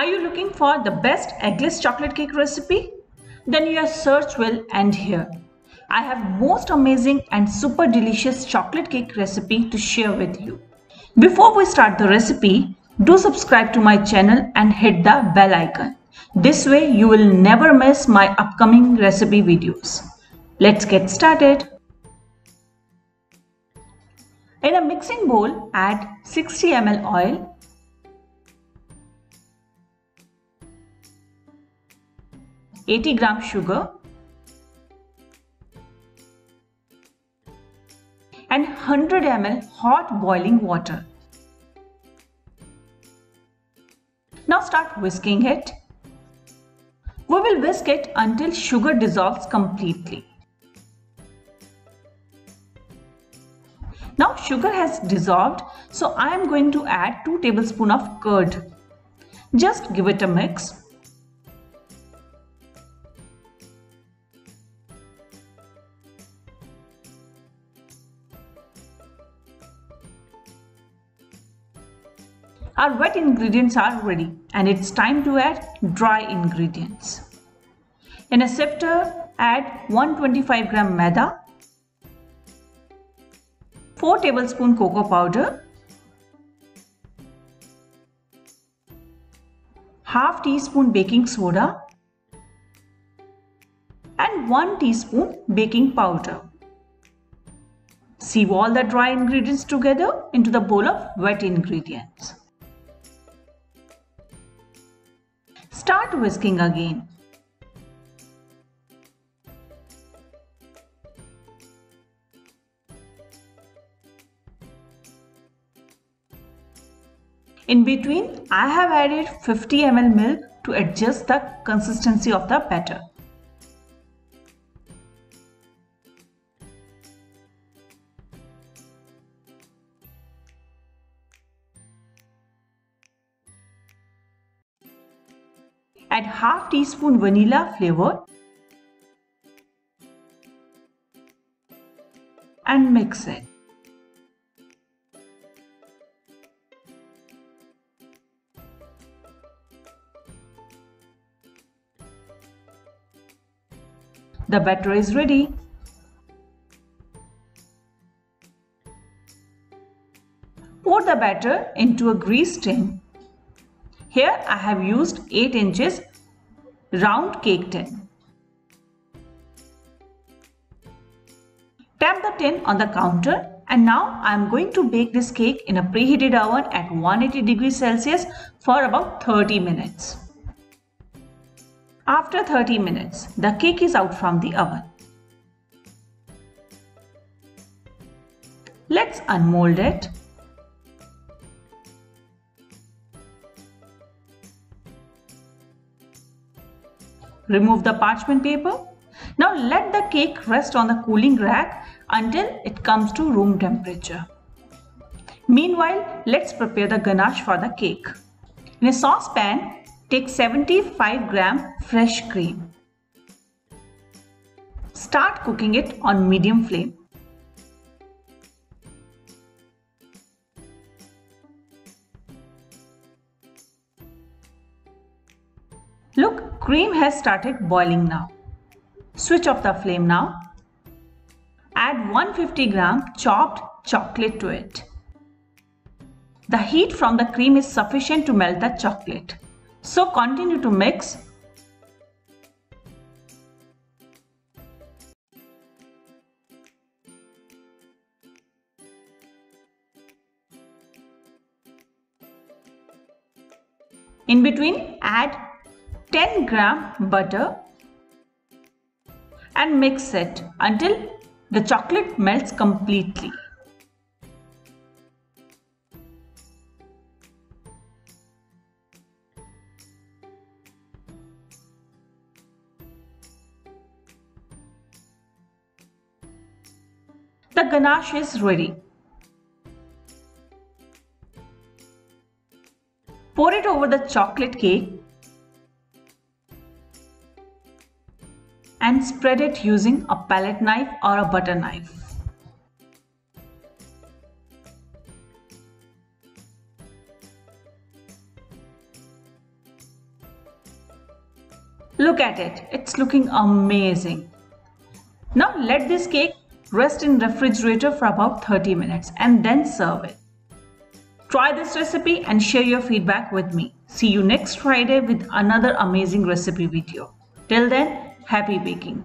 Are you looking for the best eggless chocolate cake recipe? Then your search will end here. I have most amazing and super delicious chocolate cake recipe to share with you. Before we start the recipe, do subscribe to my channel and hit the bell icon. This way you will never miss my upcoming recipe videos. Let's get started. In a mixing bowl, add 60 ml oil, 80 gram sugar and 100 ml hot boiling water. Now start whisking it. We will whisk it until sugar dissolves completely. Now sugar has dissolved, so I am going to add 2 tablespoons of curd. Just give it a mix. Our wet ingredients are ready and it's time to add dry ingredients. In a sifter, add 125 gram maida, 4 tablespoons cocoa powder, half teaspoon baking soda and 1 teaspoon baking powder. Sieve all the dry ingredients together into the bowl of wet ingredients. Start whisking again. In between, I have added 50 ml milk to adjust the consistency of the batter. Add half teaspoon vanilla flavor and mix it. The batter is ready. Pour the batter into a grease tin. Here I have used 8 inches round cake tin. Tap the tin on the counter and now I am going to bake this cake in a preheated oven at 180 degrees Celsius for about 30 minutes. After 30 minutes, the cake is out from the oven. Let's unmold it. Remove the parchment paper. Now let the cake rest on the cooling rack until it comes to room temperature. Meanwhile, let's prepare the ganache for the cake. In a saucepan, take 75 gram fresh cream. Start cooking it on medium flame. Look, cream has started boiling now. Switch off the flame now. Add 150 gram chopped chocolate to it. The heat from the cream is sufficient to melt the chocolate. So continue to mix. In between, add 10 gram butter and mix it until the chocolate melts completely. The ganache is ready. Pour it over the chocolate cake and spread it using a palette knife or a butter knife. Look at it. It's looking amazing. Now let this cake rest in refrigerator for about 30 minutes and then serve it. Try this recipe and share your feedback with me. See you next Friday with another amazing recipe video. Till then, happy baking.